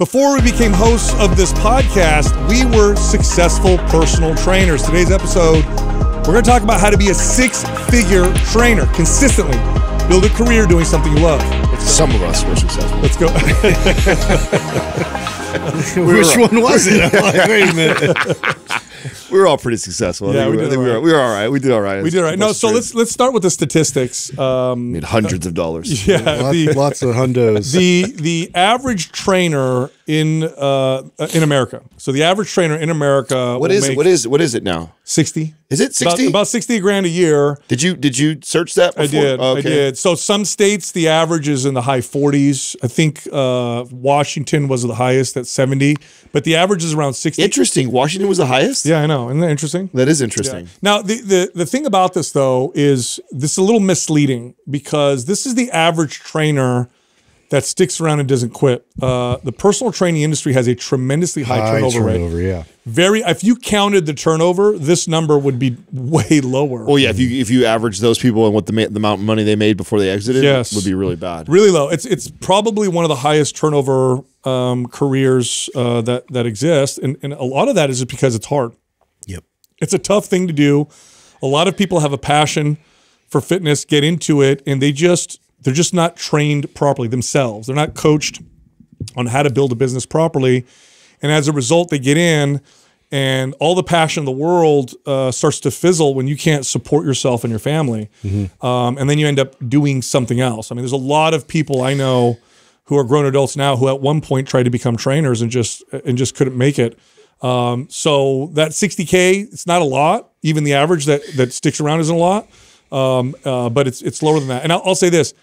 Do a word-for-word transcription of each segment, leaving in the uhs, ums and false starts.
Before we became hosts of this podcast, we were successful personal trainers. Today's episode, we're going to talk about how to be a six-figure trainer consistently. Build a career doing something you love. Some of us were successful. Let's go. we Which all, one was it? I'm like, wait a minute. We were all pretty successful. Yeah, I think we, we, did I think right. we, were, we were all right. We did all right. We did all right. No, so true. let's let's start with the statistics. Um, Made hundreds uh, of dollars. Yeah, lots, the, lots of hundos. The the average trainer in uh, in America. So the average trainer in America. What is it? What is what is it now? Sixty. Is it sixty? About, about sixty grand a year. Did you did you search that before? I did. Oh, okay. I did. So some states the average is in the high forties. I think uh, Washington was the highest at seventy, but the average is around sixty. Interesting. Washington was the highest? Yeah, I know. Isn't that interesting? That is interesting. Yeah. Now the, the the thing about this though is this is a little misleading because this is the average trainer that sticks around and doesn't quit. Uh, the personal training industry has a tremendously high, high turnover, turnover rate. Yeah. Very. If you counted the turnover, this number would be way lower. Well, yeah. If you if you average those people and what the the amount of money they made before they exited, yes, would be really bad. Really low. It's it's probably one of the highest turnover um, careers uh, that that exist, and and a lot of that is because it's hard. Yep. It's a tough thing to do. A lot of people have a passion for fitness, get into it, and they just. They're just not trained properly themselves. They're not coached on how to build a business properly. And as a result, they get in and all the passion in the world uh, starts to fizzle when you can't support yourself and your family. Mm-hmm. um, and then you end up doing something else. I mean, there's a lot of people I know who are grown adults now who at one point tried to become trainers and just and just couldn't make it. Um, so that sixty K, it's not a lot. Even the average that, that sticks around isn't a lot, um, uh, but it's, it's lower than that. And I'll, I'll say this.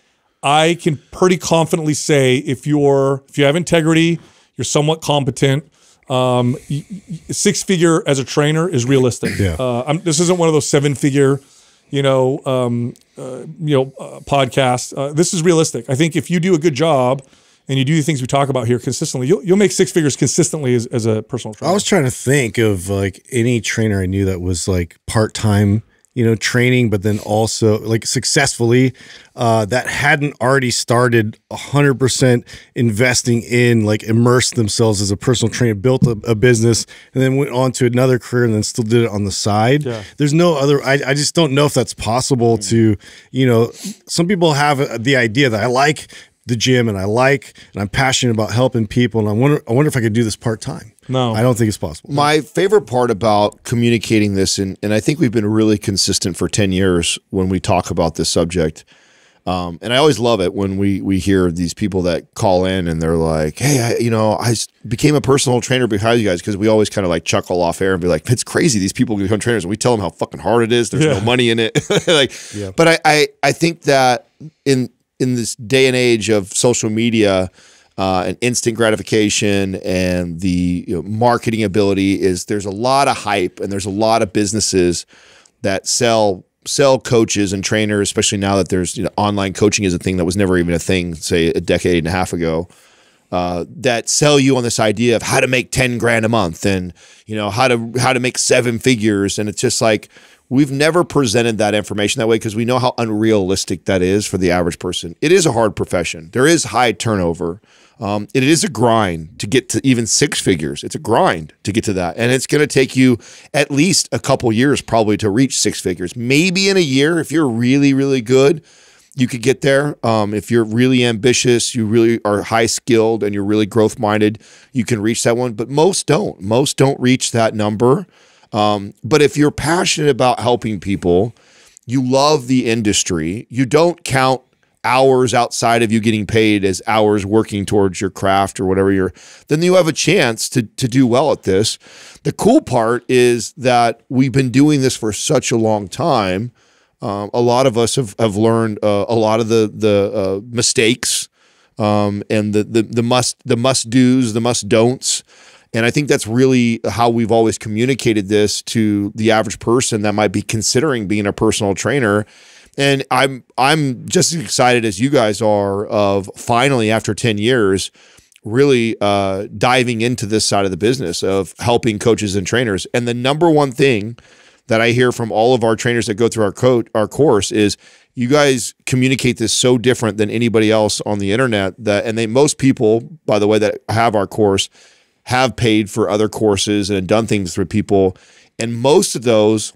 I can pretty confidently say if you're if you have integrity, you're somewhat competent. Um, six figure as a trainer is realistic. Yeah. Uh, I'm, this isn't one of those seven figure, you know, um, uh, you know, uh, podcasts. Uh, this is realistic. I think if you do a good job and you do the things we talk about here consistently, you'll you'll make six figures consistently as as a personal trainer. I was trying to think of like any trainer I knew that was like part time. You know, training, but then also like successfully uh, that hadn't already started one hundred percent investing in like immersed themselves as a personal trainer, built a, a business and then went on to another career and then still did it on the side. Yeah. There's no other, I, I just don't know if that's possible mm-hmm. to, you know, some people have the idea that I like the gym and I like, and I'm passionate about helping people. And I wonder, I wonder if I could do this part-time. No, I don't think it's possible. My favorite part about communicating this, and, and I think we've been really consistent for ten years when we talk about this subject. Um, and I always love it when we, we hear these people that call in and they're like, hey, I, you know, I became a personal trainer behind you guys. Cause we always kind of like chuckle off air and be like, it's crazy. These people become trainers. And we tell them how fucking hard it is. There's yeah. no money in it. like, yeah. But I, I, I think that in, in this day and age of social media uh, and instant gratification and the you know, marketing ability is there's a lot of hype and there's a lot of businesses that sell sell coaches and trainers, especially now that there's you know, online coaching is a thing that was never even a thing, say a decade and a half ago. Uh, that sell you on this idea of how to make ten grand a month and you know how to how to make seven figures, and it's just like we've never presented that information that way because we know how unrealistic that is for the average person. It is a hard profession. There is high turnover. Um, it is a grind to get to even six figures. It's a grind to get to that. And it's going to take you at least a couple years probably to reach six figures. Maybe in a year, if you're really, really good, you could get there. Um, if you're really ambitious, you really are high skilled and you're really growth minded, you can reach that one. But most don't. Most don't reach that number. Um, but if you're passionate about helping people, you love the industry, you don't count hours outside of you getting paid as hours working towards your craft or whatever you're, then you have a chance to, to do well at this. The cool part is that we've been doing this for such a long time. Um, a lot of us have, have learned uh, a lot of the, the uh, mistakes um, and the, the, the must, the must do's, the must don'ts. And I think that's really how we've always communicated this to the average person that might be considering being a personal trainer. And I'm I'm just as excited as you guys are of finally, after ten years, really uh, diving into this side of the business of helping coaches and trainers. And the number one thing that I hear from all of our trainers that go through our co our course is you guys communicate this so different than anybody else on the internet. That and they most people, by the way, that have our course have paid for other courses and done things with people, and most of those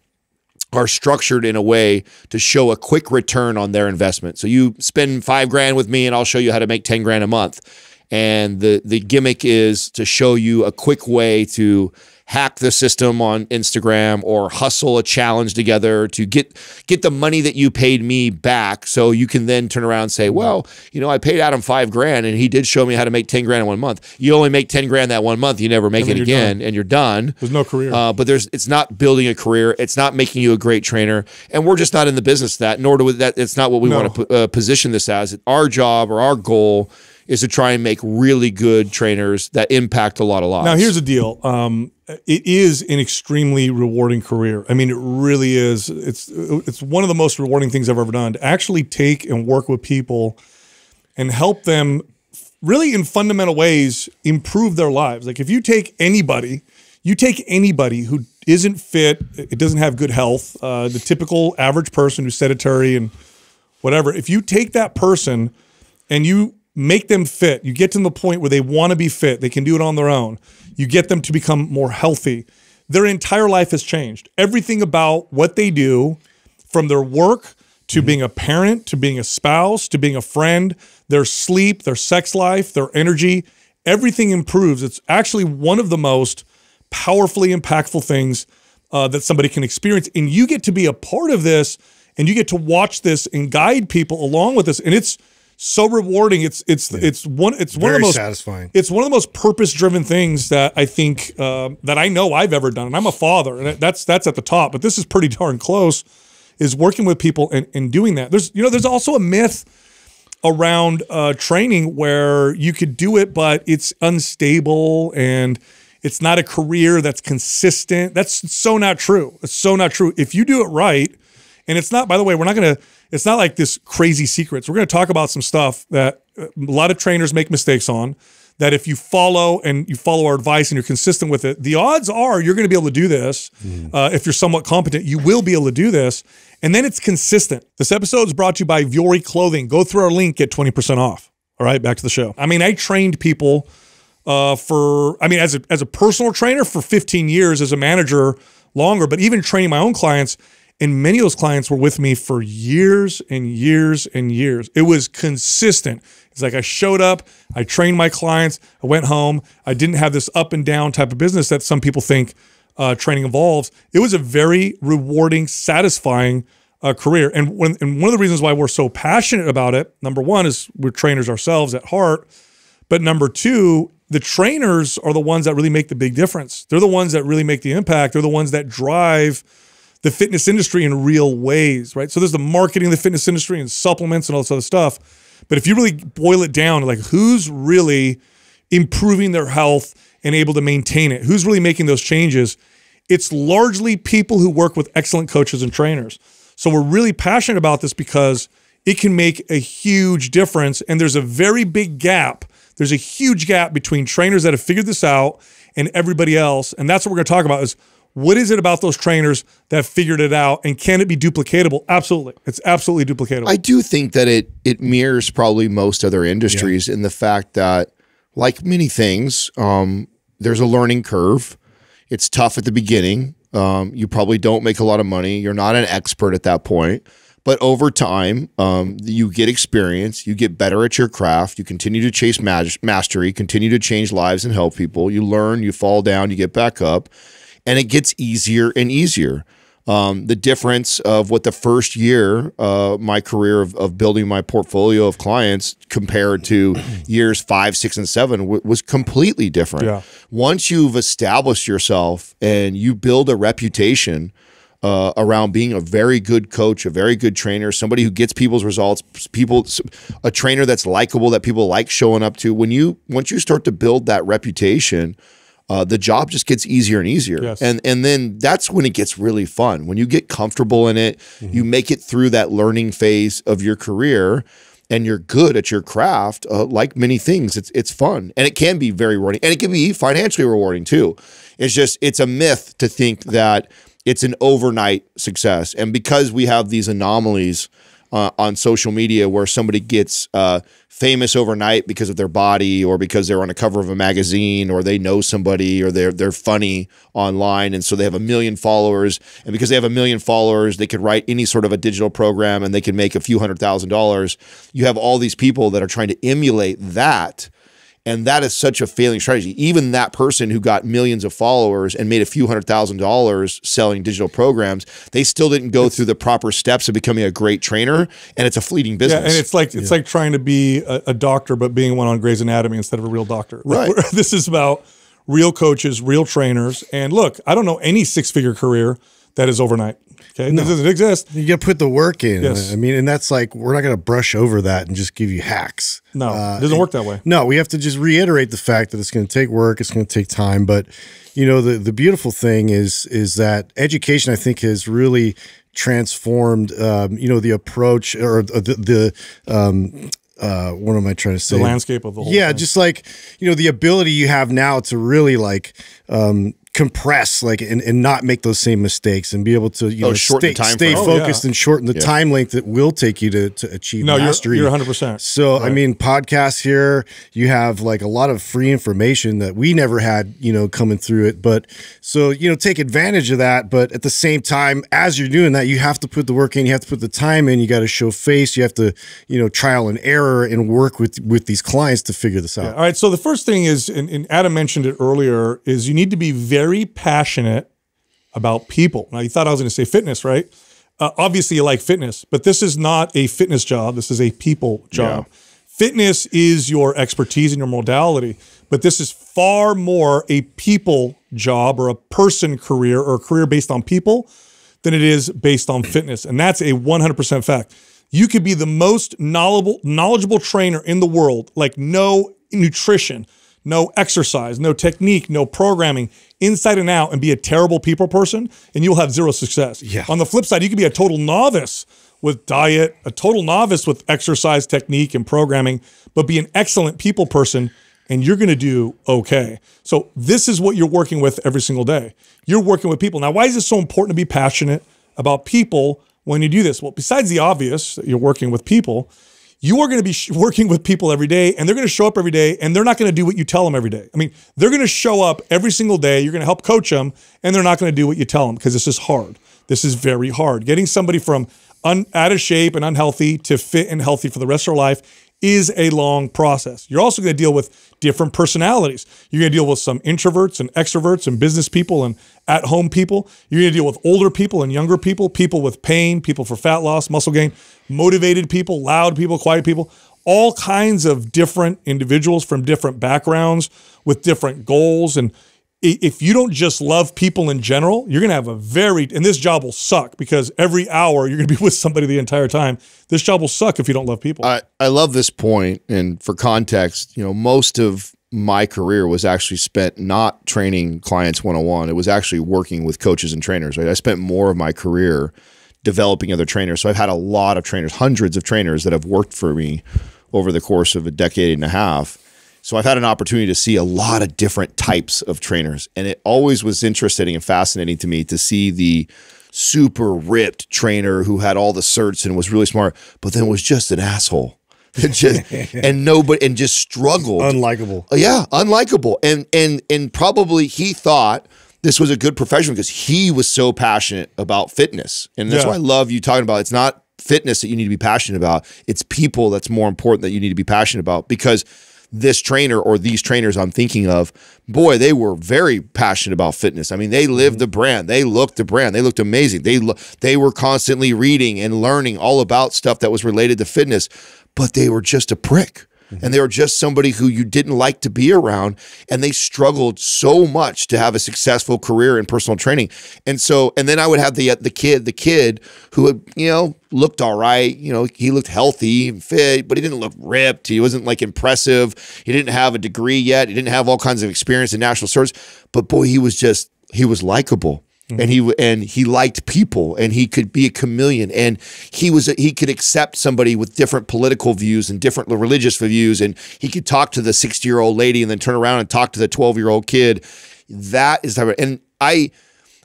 are structured in a way to show a quick return on their investment. So you spend five grand with me and I'll show you how to make ten grand a month. And the, the gimmick is to show you a quick way to hack the system on Instagram or hustle a challenge together to get, get the money that you paid me back. So you can then turn around and say, well, you know, I paid Adam five grand and he did show me how to make ten grand in one month. You only make ten grand that one month. You never make it again done. and you're done. There's no career. Uh, but there's, it's not building a career. It's not making you a great trainer. And we're just not in the business of that, nor do we, that. It's not what we no. want to uh, position this as. Our job or our goal is to try and make really good trainers that impact a lot of lives. Now, here's the deal. Um, it is an extremely rewarding career. I mean, it really is. It's, it's one of the most rewarding things I've ever done, to actually take and work with people and help them really in fundamental ways improve their lives. Like if you take anybody, you take anybody who isn't fit, it doesn't have good health, uh, the typical average person who's sedentary and whatever, if you take that person and you make them fit, you get to the point where they want to be fit, they can do it on their own, you get them to become more healthy, their entire life has changed. Everything about what they do, from their work to being a parent, to being a spouse, to being a friend, their sleep, their sex life, their energy, everything improves. It's actually one of the most powerfully impactful things uh, that somebody can experience. And you get to be a part of this, and you get to watch this and guide people along with this. And it's so rewarding. It's it's yeah. it's one it's Very one of the most satisfying. It's one of the most purpose-driven things that I think uh, that I know I've ever done. And I'm a father, and that's that's at the top. But this is pretty darn close. Is working with people and, and doing that. There's you know there's also a myth around uh, training where you could do it, but it's unstable and it's not a career that's consistent. That's so not true. It's so not true. If you do it right, and it's not. By the way, we're not going to. It's not like this crazy secrets. We're going to talk about some stuff that a lot of trainers make mistakes on, that if you follow and you follow our advice and you're consistent with it, the odds are you're going to be able to do this. Mm. Uh, if you're somewhat competent, you will be able to do this. And then it's consistent. This episode is brought to you by Viori Clothing. Go through our link, get twenty percent off. All right, back to the show. I mean, I trained people uh, for, I mean, as a, as a personal trainer for fifteen years, as a manager longer, but even training my own clients. And many of those clients were with me for years and years and years. It was consistent. It's like I showed up, I trained my clients, I went home. I didn't have this up and down type of business that some people think uh, training involves. It was a very rewarding, satisfying uh, career. And, when, and one of the reasons why we're so passionate about it, number one, is we're trainers ourselves at heart. But number two, the trainers are the ones that really make the big difference. They're the ones that really make the impact. They're the ones that drive the fitness industry in real ways, right? So there's the marketing of the fitness industry and supplements and all this other stuff. But if you really boil it down, like who's really improving their health and able to maintain it? Who's really making those changes? It's largely people who work with excellent coaches and trainers. So we're really passionate about this because it can make a huge difference. And there's a very big gap. There's a huge gap between trainers that have figured this out and everybody else. And that's what we're going to talk about is, what is it about those trainers that figured it out, and can it be duplicatable? Absolutely. It's absolutely duplicatable. I do think that it it mirrors probably most other industries yeah. in the fact that, like many things, um, there's a learning curve. It's tough at the beginning. Um, you probably don't make a lot of money. You're not an expert at that point. But over time, um, you get experience, you get better at your craft, you continue to chase mastery, continue to change lives and help people. You learn, you fall down, you get back up. And it gets easier and easier. Um, the difference of what the first year, uh, my career of, of building my portfolio of clients compared to years five, six, and seven w was completely different. Yeah. Once you've established yourself and you build a reputation uh, around being a very good coach, a very good trainer, somebody who gets people's results, people, a trainer that's likable, that people like showing up to. When you once you start to build that reputation, Uh, the job just gets easier and easier. Yes. And and then that's when it gets really fun. When you get comfortable in it, mm-hmm. you make it through that learning phase of your career and you're good at your craft, uh, like many things, it's it's fun. And it can be very rewarding. And it can be financially rewarding too. It's just, it's a myth to think that it's an overnight success. And because we have these anomalies Uh, on social media where somebody gets uh, famous overnight because of their body, or because they're on a cover of a magazine, or they know somebody, or they're they're funny online, and so they have a million followers. And because they have a million followers, they could write any sort of a digital program and they can make a few hundred thousand dollars. You have all these people that are trying to emulate that. And that is such a failing strategy. Even that person who got millions of followers and made a few hundred thousand dollars selling digital programs, they still didn't go it's, through the proper steps of becoming a great trainer. And it's a fleeting business. Yeah, and it's like it's yeah. like trying to be a, a doctor, but being one on Grey's Anatomy instead of a real doctor. Right. This is about real coaches, real trainers. And look, I don't know any six-figure career that is overnight. Okay, no. It doesn't exist. You got to put the work in. Yes. I mean, and that's like, we're not going to brush over that and just give you hacks. No, uh, it doesn't work that way. No, we have to just reiterate the fact that it's going to take work, it's going to take time. But, you know, the, the beautiful thing is, is that education, I think, has really transformed, um, you know, the approach, or the, the um, uh, what am I trying to say? The landscape of the whole Yeah, thing. Just like, you know, the ability you have now to really like, um, compress like and, and not make those same mistakes, and be able to you oh, know stay, stay focused oh, yeah. and shorten the yeah. time length that will take you to, to achieve no, mastery. You're, you're one hundred percent. So right. I mean, podcasts here, you have like a lot of free information that we never had, you know, coming through it. But so, you know, take advantage of that. But at the same time, as you're doing that, you have to put the work in, you have to put the time in, you got to show face, you have to, you know, trial and error and work with with these clients to figure this out. Yeah. All right. So the first thing is, and, and Adam mentioned it earlier, is you need to be very very passionate about people. Now, you thought I was going to say fitness, right? Uh, obviously, you like fitness, but this is not a fitness job. This is a people job. Yeah. Fitness is your expertise and your modality, but this is far more a people job, or a person career, or a career based on people, than it is based on fitness. And that's a one hundred percent fact. You could be the most knowledgeable, knowledgeable trainer in the world, like no nutrition, no exercise, no technique, no programming, inside and out, and be a terrible people person, and you'll have zero success. Yeah. On the flip side, you could be a total novice with diet, a total novice with exercise, technique, and programming, but be an excellent people person, and you're gonna do okay. So this is what you're working with every single day. You're working with people. Now, why is it so important to be passionate about people when you do this? Well, besides the obvious that you're working with people, you are going to be sh working with people every day, and they're going to show up every day, and they're not going to do what you tell them every day. I mean, they're going to show up every single day. You're going to help coach them, and they're not going to do what you tell them, because this is hard. This is very hard. Getting somebody from un out of shape and unhealthy to fit and healthy for the rest of their life is a long process. You're also going to deal with different personalities. You're going to deal with some introverts and extroverts, and business people and at-home people. You're going to deal with older people and younger people, people with pain, people for fat loss, muscle gain, motivated people, loud people, quiet people, all kinds of different individuals from different backgrounds with different goals. And if you don't just love people in general, you're going to have a very, and this job will suck, because every hour you're going to be with somebody the entire time. This job will suck if you don't love people. I, I love this point. And for context, you know, most of my career was actually spent not training clients one-on-one. It was actually working with coaches and trainers, right? I spent more of my career developing other trainers. So I've had a lot of trainers, hundreds of trainers that have worked for me over the course of a decade and a half. So I've had an opportunity to see a lot of different types of trainers. And it always was interesting and fascinating to me to see the super ripped trainer who had all the certs and was really smart, but then was just an asshole. just, and nobody, and just struggled. Unlikable. Yeah, unlikable. And, and, and probably he thought this was a good profession because he was so passionate about fitness. And that's yeah. why I love you talking about it. It's not fitness that you need to be passionate about. It's people that's more important that you need to be passionate about, because this trainer or these trainers I'm thinking of, boy, they were very passionate about fitness. I mean, they lived the brand. They looked the brand. They looked amazing. They they were constantly reading and learning all about stuff that was related to fitness, but they were just a prick. And they were just somebody who you didn't like to be around, and they struggled so much to have a successful career in personal training. And so, and then I would have the the kid, the kid who had, you know, looked all right. You know, he looked healthy and fit, but he didn't look ripped. He wasn't like impressive. He didn't have a degree yet. He didn't have all kinds of experience in national service. But boy, he was just he was likable. And he and he liked people, and he could be a chameleon, and he was a, he could accept somebody with different political views and different religious views, and he could talk to the sixty year old lady and then turn around and talk to the twelve year old kid. That is, and I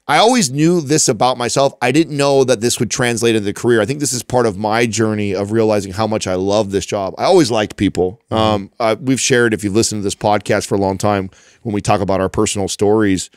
I always knew this about myself. I didn't know that this would translate into the career. I think this is part of my journey of realizing how much I love this job. I always liked people. Mm-hmm. um, uh, we've shared, if you've listened to this podcast for a long time, when we talk about our personal stories,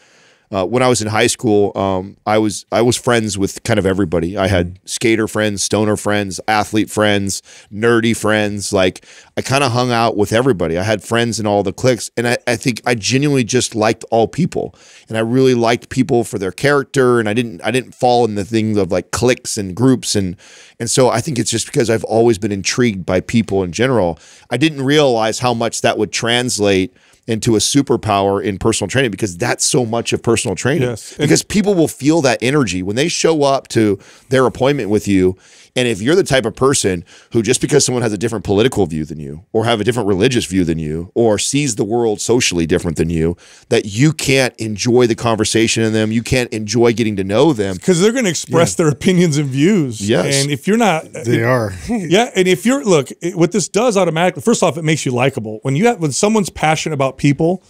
uh, when I was in high school, um, I was I was friends with kind of everybody. I had mm-hmm. skater friends, stoner friends, athlete friends, nerdy friends. Like, I kind of hung out with everybody. I had friends in all the cliques, and I, I think I genuinely just liked all people, and I really liked people for their character, and I didn't I didn't fall in the things of like cliques and groups, and and so I think it's just because I've always been intrigued by people in general. I didn't realize how much that would translate into a superpower in personal training, because that's so much of personal training. Yes. Because people will feel that energy when they show up to their appointment with you. And if you're the type of person who, just because someone has a different political view than you, or have a different religious view than you, or sees the world socially different than you, that you can't enjoy the conversation in them, you can't enjoy getting to know them. Because they're going to express yeah. their opinions and views. Yes. And if you're not- They it, are. yeah, and if you're, look, it, what this does automatically, first off, it makes you likable. When you have, when someone's passionate about people,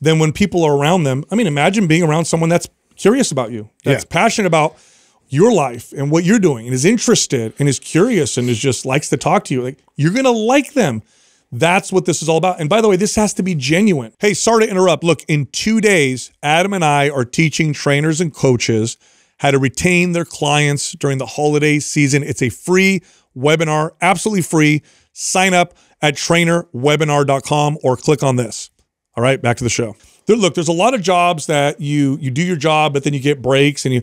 then when people are around them, I mean, imagine being around someone that's curious about you, that's yeah. passionate about your life and what you're doing, and is interested and is curious and is just likes to talk to you. Like, you're gonna like them. That's what this is all about. And by the way, this has to be genuine. Hey, sorry to interrupt. Look, in two days, Adam and I are teaching trainers and coaches how to retain their clients during the holiday season. It's a free webinar, absolutely free. Sign up at trainer webinar dot com or click on this. All right, back to the show. There, look, there's a lot of jobs that you you do your job, but then you get breaks. And you,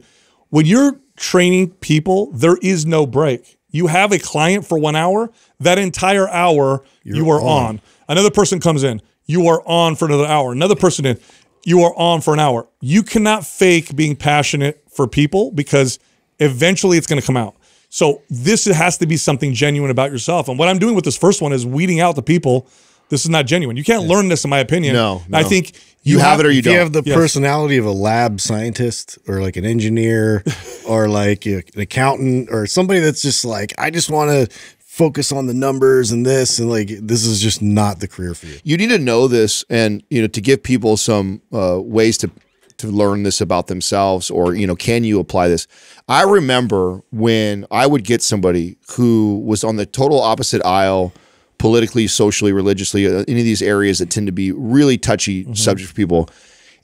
when you're training people, there is no break. You have a client for one hour, that entire hour, you're you are on. on. Another person comes in, you are on for another hour. Another person in, you are on for an hour. You cannot fake being passionate for people, because eventually it's going to come out. So this has to be something genuine about yourself. And what I'm doing with this first one is weeding out the people. This is not genuine. You can't learn this, in my opinion. No, no. I think you, you have, have it or you if don't. You have the yes. personality of a lab scientist, or like an engineer, or like an accountant, or somebody that's just like, I just want to focus on the numbers and this, and like, this is just not the career for you. You need to know this, and you know, to give people some uh, ways to to learn this about themselves, or you know, can you apply this? I remember when I would get somebody who was on the total opposite aisle, politically, socially, religiously, uh, any of these areas that tend to be really touchy mm-hmm. subjects for people.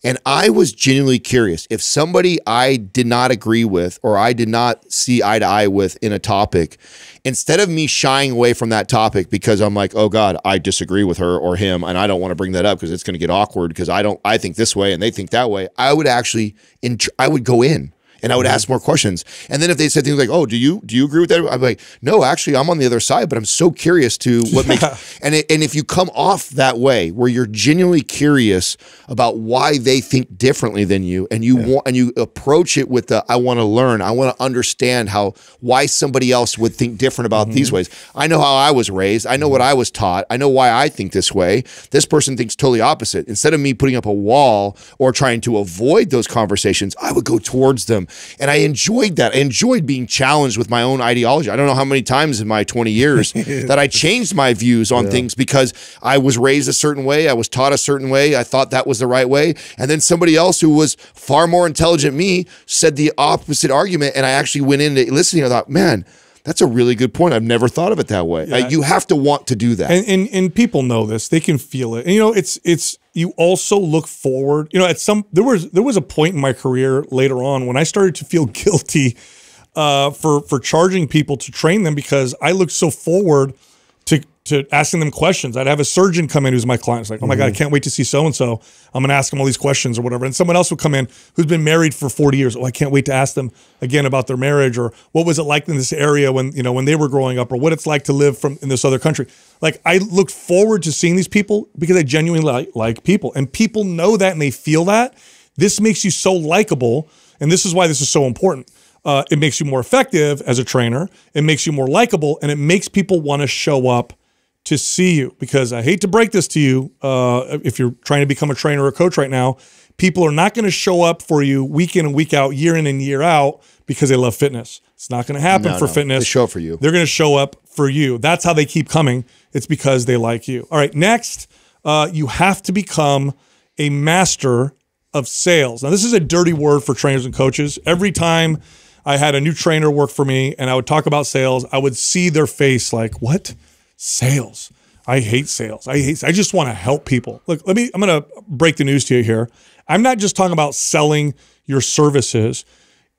And I was genuinely curious. If somebody I did not agree with, or I did not see eye to eye with in a topic, instead of me shying away from that topic because I'm like, oh God, I disagree with her or him, and I don't want to bring that up because it's going to get awkward, because I don't, I think this way and they think that way, I would actually, I would go in. And I would ask more questions. And then if they said things like, oh, do you do you agree with that? I'm like, no, actually, I'm on the other side, but I'm so curious to what yeah. makes, and, it, and if you come off that way, where you're genuinely curious about why they think differently than you, and you yeah. want, and you approach it with the, I want to learn, I want to understand how, why somebody else would think different about mm-hmm. these ways. I know how I was raised. I know what I was taught. I know why I think this way. This person thinks totally opposite. Instead of me putting up a wall or trying to avoid those conversations, I would go towards them. And I enjoyed that. I enjoyed being challenged with my own ideology. I don't know how many times in my twenty years that I changed my views on yeah. things because I was raised a certain way. I was taught a certain way. I thought that was the right way. And then somebody else who was far more intelligent than me said the opposite argument. And I actually went into listening. I thought, man, that's a really good point. I've never thought of it that way. Yeah. Uh, you have to want to do that. And, and, and people know this. They can feel it. And, you know, it's, it's, you also look forward, you know, at some, there was, there was a point in my career later on when I started to feel guilty uh, for, for charging people to train them, because I looked so forward to, to asking them questions. I'd have a surgeon come in who's my client. It's like, oh my mm-hmm. God, I can't wait to see so-and-so. I'm going to ask them all these questions or whatever. And someone else would come in who's been married for forty years. Oh, I can't wait to ask them again about their marriage, or what was it like in this area when, you know, when they were growing up, or what it's like to live from in this other country. Like, I looked forward to seeing these people because I genuinely like, like people, and people know that and they feel that. This makes you so likable. And this is why this is so important. Uh, it makes you more effective as a trainer. It makes you more likable, and it makes people want to show up to see you. Because I hate to break this to you, uh, if you're trying to become a trainer or a coach right now, people are not going to show up for you week in and week out, year in and year out, because they love fitness. It's not going to happen no, for no. fitness. They show up for you. They're going to show up for you. That's how they keep coming. It's because they like you. All right, next, uh, you have to become a master of sales. Now, this is a dirty word for trainers and coaches. Every time I had a new trainer work for me and I would talk about sales, I would see their face like, what? Sales? I hate sales. I hate, I just want to help people. Look, let me, I'm going to break the news to you here. I'm not just talking about selling your services.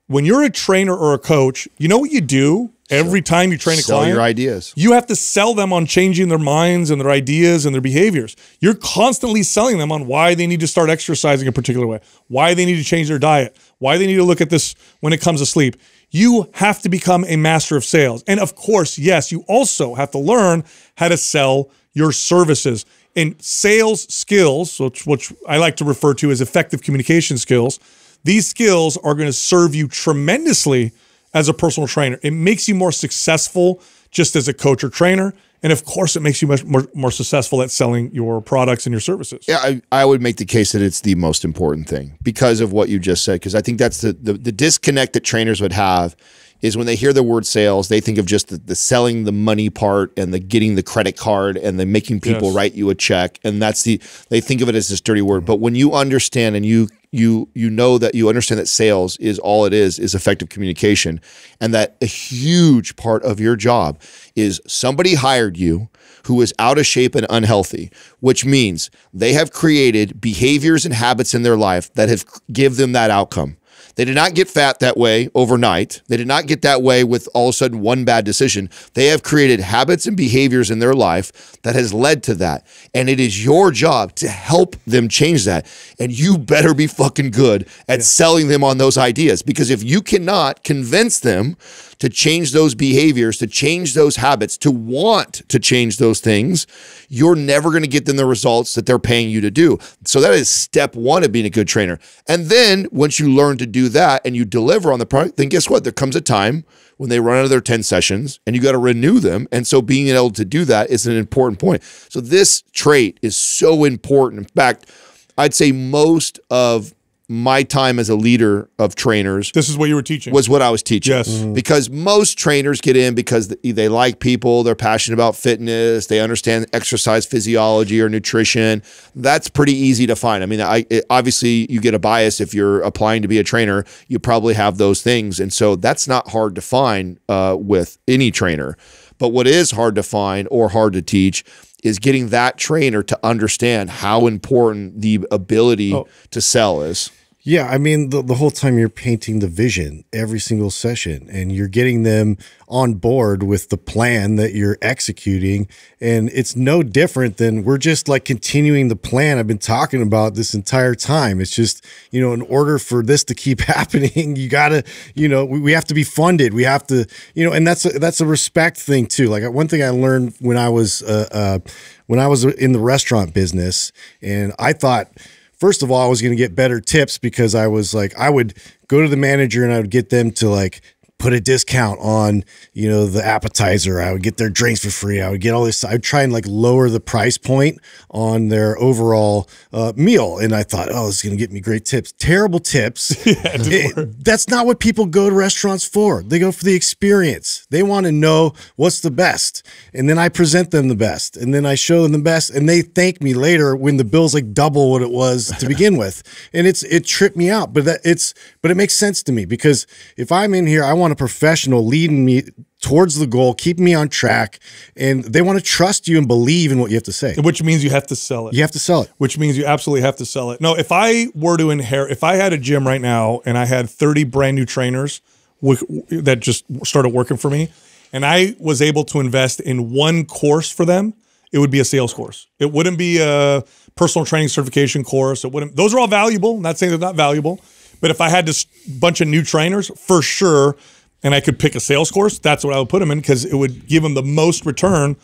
When you're a trainer or a coach, you know what you do every time you train a client? Sell your ideas. You have to sell them on changing their minds and their ideas and their behaviors. You're constantly selling them on why they need to start exercising a particular way, why they need to change their diet, why they need to look at this when it comes to sleep. You have to become a master of sales. And of course, yes, you also have to learn how to sell your services. And sales skills, which, which I like to refer to as effective communication skills, these skills are going to serve you tremendously as a personal trainer. It makes you more successful just as a coach or trainer. And of course, it makes you much more, more successful at selling your products and your services. Yeah, I, I would make the case that it's the most important thing because of what you just said, because I think that's the, the, the disconnect that trainers would have is when they hear the word sales, they think of just the, the selling the money part and the getting the credit card and the making people yes. write you a check. And that's the, they think of it as this dirty word. But when you understand and you, you, you know that you understand that sales is all it is, is effective communication. And that a huge part of your job is somebody hired you who is out of shape and unhealthy, which means they have created behaviors and habits in their life that have give them that outcome. They did not get fat that way overnight. They did not get that way with all of a sudden one bad decision. They have created habits and behaviors in their life that has led to that. And it is your job to help them change that. And you better be fucking good at yeah. selling them on those ideas. Because if you cannot convince them to change those behaviors, to change those habits, to want to change those things, you're never going to get them the results that they're paying you to do. So that is step one of being a good trainer. And then once you learn to do that and you deliver on the product, then guess what? There comes a time when they run out of their ten sessions and you got to renew them. And so being able to do that is an important point. So this trait is so important. In fact, I'd say most of my time as a leader of trainers. This is what you were teaching. Was what I was teaching. Yes. Mm. Because most trainers get in because they like people, they're passionate about fitness, they understand exercise physiology or nutrition. That's pretty easy to find. I mean, I it, obviously you get a bias if you're applying to be a trainer, you probably have those things. And so that's not hard to find uh, with any trainer. But what is hard to find or hard to teach is getting that trainer to understand how important the ability oh. to sell is. Yeah, I mean, the, the whole time you're painting the vision every single session and you're getting them on board with the plan that you're executing. And it's no different than we're just like continuing the plan I've been talking about this entire time. It's just, you know, in order for this to keep happening, you gotta, you know, we, we have to be funded. We have to, you know, and that's a, that's a respect thing too. Like one thing I learned when I was, uh, uh, when I was in the restaurant business, and I thought, first of all, I was going to get better tips because I was like, I would go to the manager and I would get them to like put a discount on, you know, the appetizer. I would get their drinks for free. I would get all this. I would try and like lower the price point on their overall uh, meal. And I thought, oh, this is going to get me great tips. Terrible tips. Yeah, it, that's not what people go to restaurants for. They go for the experience. They want to know what's the best. And then I present them the best. And then I show them the best. And they thank me later when the bill's like double what it was to begin with. And it's it tripped me out. But, that, it's, but it makes sense to me because if I'm in here, I want a professional leading me towards the goal, keeping me on track, and they want to trust you and believe in what you have to say. Which means you have to sell it. You have to sell it. Which means you absolutely have to sell it. No, if I were to inherit, if I had a gym right now and I had thirty brand new trainers that just started working for me, and I was able to invest in one course for them, it would be a sales course. It wouldn't be a personal training certification course. It wouldn't. Those are all valuable. I'm not saying they're not valuable, but if I had this bunch of new trainers, for sure, and I could pick a sales course, that's what I would put them in because it would give them the most return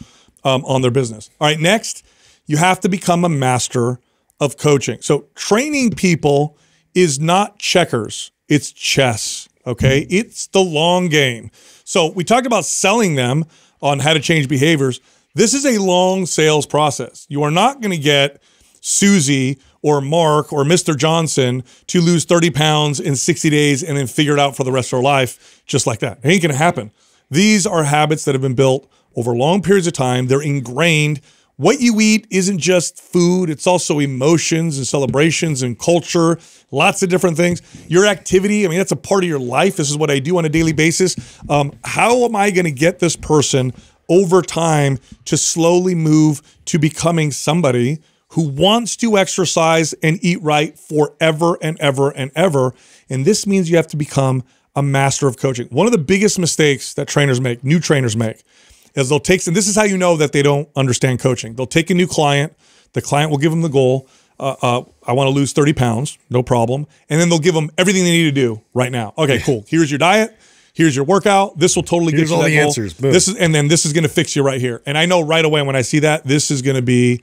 um, on their business. All right, next, you have to become a master of coaching. So training people is not checkers, it's chess, okay? Mm-hmm. It's the long game. So we talk about selling them on how to change behaviors. This is a long sales process. You are not gonna get Susie or Mark or Mister Johnson to lose thirty pounds in sixty days and then figure it out for the rest of their life just like that. It ain't gonna happen. These are habits that have been built over long periods of time. They're ingrained what you eat isn't just food, it's also emotions and celebrations and culture, lots of different things. Your activity, I mean, that's a part of your life. This is what I do on a daily basis. Um, how am I gonna get this person over time to slowly move to becoming somebody who wants to exercise and eat right forever and ever and ever? And this means you have to become a master of coaching. One of the biggest mistakes that trainers make, new trainers make, is they'll take, and this is how you know that they don't understand coaching. They'll take a new client, the client will give them the goal, uh, uh, I wanna lose thirty pounds, no problem. And then they'll give them everything they need to do right now. Okay, cool, here's your diet, here's your workout, this will totally give you all the answers. This is, and then this is gonna fix you right here. And I know right away when I see that, this is gonna be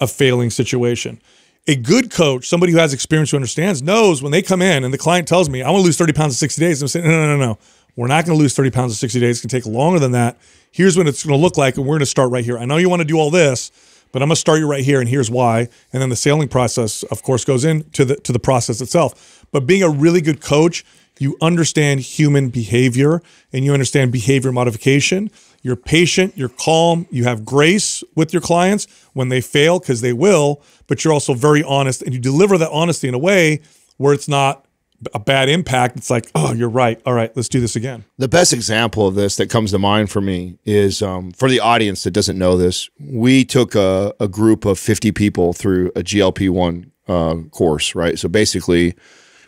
a failing situation. A good coach, somebody who has experience, who understands, knows when they come in and the client tells me, I wanna lose thirty pounds in sixty days, I'm saying, no, no, no, no. We're not gonna lose thirty pounds in sixty days, it's gonna take longer than that. Here's what it's gonna look like, and we're gonna start right here. I know you wanna do all this, but I'm gonna start you right here, and here's why. And then the sailing process, of course, goes into the, to the process itself. But being a really good coach, you understand human behavior, and you understand behavior modification. You're patient, you're calm, you have grace with your clients when they fail, because they will, but you're also very honest, and you deliver that honesty in a way where it's not a bad impact. It's like, oh, you're right. All right, let's do this again. The best example of this that comes to mind for me is, um, for the audience that doesn't know this, we took a, a group of fifty people through a G L P one uh, course, right? So basically,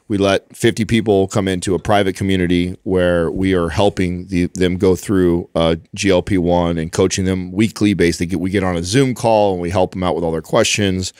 we let fifty people come into a private community where we are helping the, them go through uh, G L P one and coaching them weekly. Basically, get, we get on a Zoom call and we help them out with all their questions.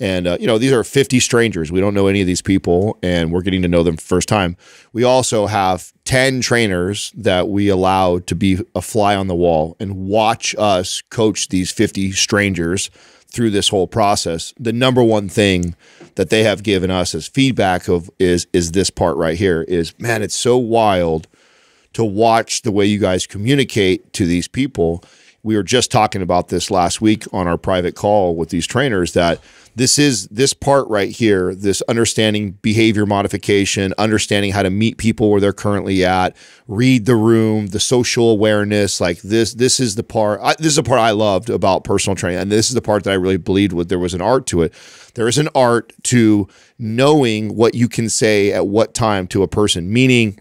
And uh, you know, these are fifty strangers. We don't know any of these people, and we're getting to know them for the first time. We also have ten trainers that we allow to be a fly on the wall and watch us coach these fifty strangers through this whole process. The number one thing that they have given us as feedback of is, is this part right here is, man, it's so wild to watch the way you guys communicate to these people. We were just talking about this last week on our private call with these trainers, that this is this part right here, this understanding behavior modification, understanding how to meet people where they're currently at, read the room, the social awareness, like this, this is the part, I, this is the part I loved about personal training. And this is the part that I really believed with, there was an art to it. There is an art to knowing what you can say at what time to a person, meaning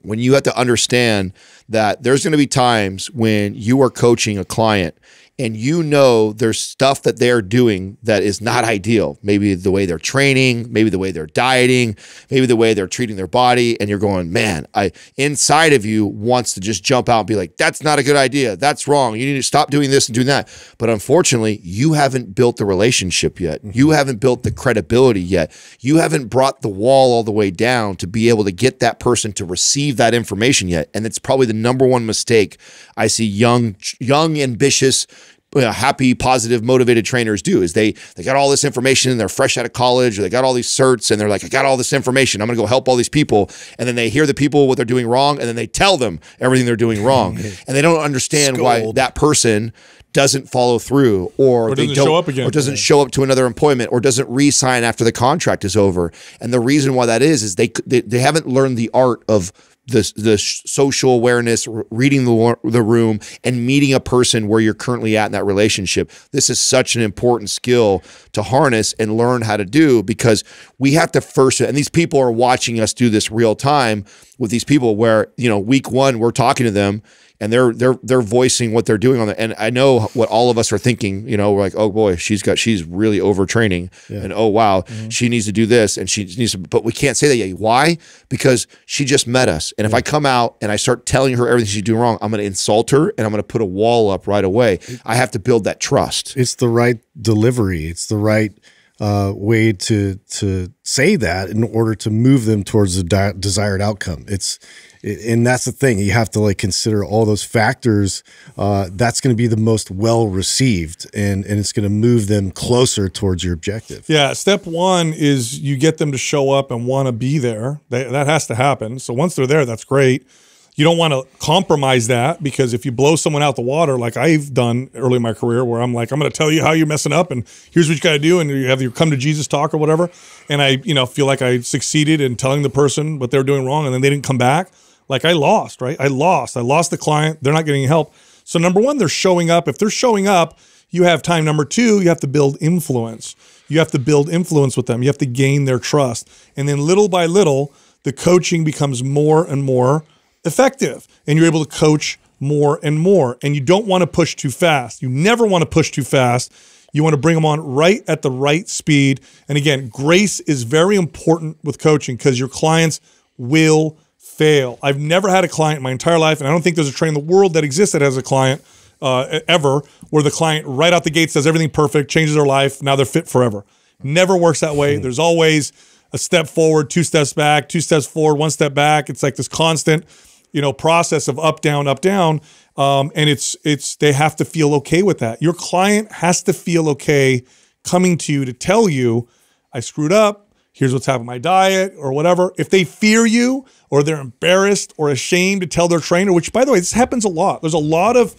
when you have to understand that there's going to be times when you are coaching a client and you know there's stuff that they're doing that is not ideal. Maybe the way they're training, maybe the way they're dieting, maybe the way they're treating their body, and you're going, man, I inside of you wants to just jump out and be like, that's not a good idea, that's wrong, you need to stop doing this and doing that. But unfortunately, you haven't built the relationship yet. Mm-hmm. You haven't built the credibility yet. You haven't brought the wall all the way down to be able to get that person to receive that information yet. And it's probably the number one mistake I see young, young, ambitious, happy, positive, motivated trainers do, is they they got all this information and they're fresh out of college, or they got all these certs and they're like, I got all this information, I'm gonna go help all these people. And then they hear the people what they're doing wrong, and then they tell them everything they're doing wrong. And they don't understand Scold. why that person doesn't follow through, or, or they don't show up again, or doesn't yeah. show up to another employment, or doesn't re-sign after the contract is over. And the reason why that is, is they they, they haven't learned the art of the, the social awareness, reading the, the room, and meeting a person where you're currently at in that relationship. This is such an important skill to harness and learn how to do, because we have to first, and these people are watching us do this real time with these people where, you know, week one, we're talking to them and they're they're they're voicing what they're doing on that. And I know what all of us are thinking. You know, we're like, oh boy, she's got she's really overtraining, yeah. and oh wow, mm-hmm. she needs to do this, and she needs to. But we can't say that yet. Why? Because she just met us, and yeah. if I come out and I start telling her everything she's doing wrong, I'm going to insult her, and I'm going to put a wall up right away. I have to build that trust. It's the right delivery. It's the right uh, way to to say that in order to move them towards the di desired outcome. It's And that's the thing, you have to like consider all those factors. Uh, that's going to be the most well-received, and, and it's going to move them closer towards your objective. Yeah, step one is you get them to show up and want to be there. They, that has to happen. So once they're there, that's great. You don't want to compromise that, because if you blow someone out the water, like I've done early in my career, where I'm like, I'm going to tell you how you're messing up, and here's what you got to do, and you have your come to Jesus talk or whatever, and I you know, feel like I succeeded in telling the person what they're doing wrong, and then they didn't come back. Like I lost, right? I lost. I lost the client. They're not getting help. So number one, they're showing up. If they're showing up, You have time number two, you have to build influence. You have to build influence with them. You have to gain their trust. And then little by little, the coaching becomes more and more effective. And you're able to coach more and more. And you don't want to push too fast. You never want to push too fast. You want to bring them on right at the right speed. And again, grace is very important with coaching because your clients will fail. I've never had a client in my entire life, and I don't think there's a trainer in the world that exists that has a client uh, ever where the client right out the gate says everything perfect, changes their life, now they're fit forever. Never works that way. There's always a step forward, two steps back, two steps forward, one step back. It's like this constant, you know, process of up, down, up, down. Um, and it's, it's, they have to feel okay with that. Your client has to feel okay coming to you to tell you, I screwed up, here's what's happened to my diet or whatever. If they fear you or they're embarrassed or ashamed to tell their trainer, which by the way, this happens a lot. There's a lot of